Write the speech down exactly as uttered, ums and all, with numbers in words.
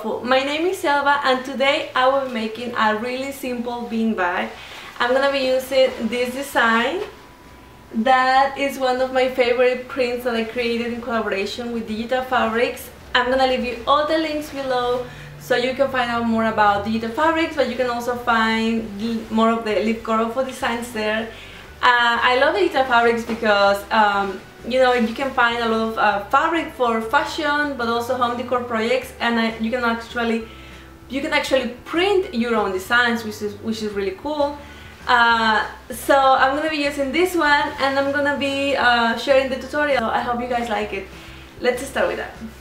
Colorful. My name is Selva and today I will be making a really simple bean bag. I'm gonna be using this design that is one of my favorite prints that I created in collaboration with Digital Fabrics. I'm gonna leave you all the links below so you can find out more about Digital Fabrics, but you can also find more of the Live Colorful designs there. Uh, I love Digital Fabrics because um, you know, you can find a lot of uh, fabric for fashion, but also home decor projects, and uh, you can actually you can actually print your own designs, which is which is really cool. Uh, so I'm gonna be using this one, and I'm gonna be uh, sharing the tutorial. So I hope you guys like it. Let's start with that.